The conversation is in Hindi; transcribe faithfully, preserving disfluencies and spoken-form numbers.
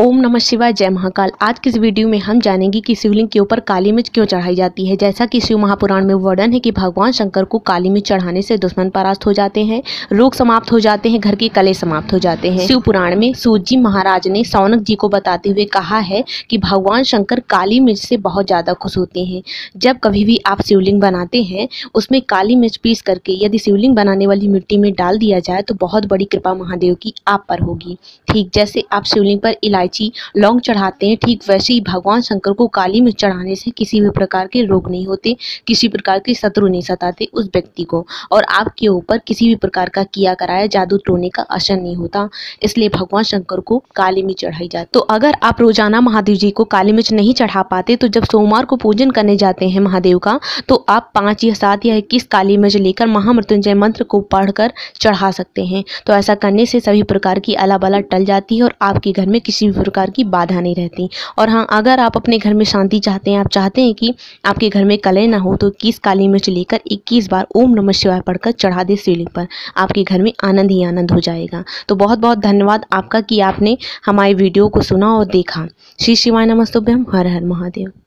ओम नमः शिवाय, जय महाकाल। आज की इस वीडियो में हम जानेंगे कि शिवलिंग के ऊपर काली मिर्च क्यों चढ़ाई जाती है। जैसा कि शिव महापुराण में वर्णन है कि भगवान शंकर को काली मिर्च चढ़ाने से दुश्मन परास्त हो जाते हैं, रोग समाप्त हो जाते हैं, घर के कले समाप्त हो जाते हैं। शिव पुराण में सूरजी महाराज ने सौनक जी को बताते हुए कहा है कि भगवान शंकर काली मिर्च से बहुत ज़्यादा खुश होते हैं। जब कभी भी आप शिवलिंग बनाते हैं, उसमें काली मिर्च पीस करके यदि शिवलिंग बनाने वाली मिट्टी में डाल दिया जाए तो बहुत बड़ी कृपा महादेव की आप पर होगी। ठीक जैसे आप शिवलिंग पर लौंग चढ़ाते हैं, ठीक वैसे ही भगवान शंकर को काली मिर्च चढ़ाने से किसी भी प्रकार के रोग नहीं होते, किसी प्रकार के शत्रु नहीं सताते उस व्यक्ति को, और आपके ऊपर किसी भी प्रकार का किया कराया जादू टोने का असर नहीं होता। इसलिए भगवान शंकर को काली मिर्च चढ़ाई जाती। तो अगर आप रोजाना महादेव जी को काली मिर्च नहीं चढ़ा पाते तो जब सोमवार को पूजन करने जाते हैं महादेव का, तो आप पांच या सात या इक्कीस काली मिर्च लेकर महामृत्युंजय मंत्र को पढ़कर चढ़ा सकते हैं। तो ऐसा करने से सभी प्रकार की अलाबला टल जाती है और आपके घर में किसी प्रकार की बाधा नहीं रहती। और हाँ, अगर आप अपने घर में शांति चाहते हैं, आप चाहते हैं कि आपके घर में कलह ना हो, तो इक्कीस काली मिर्च लेकर इक्कीस बार ओम नमः शिवाय पढ़कर चढ़ा दे शिवलिंग पर, आपके घर में आनंद ही आनंद हो जाएगा। तो बहुत बहुत धन्यवाद आपका कि आपने हमारी वीडियो को सुना और देखा। श्री शिवाय नमस्तुभ्यं। हर हर महादेव।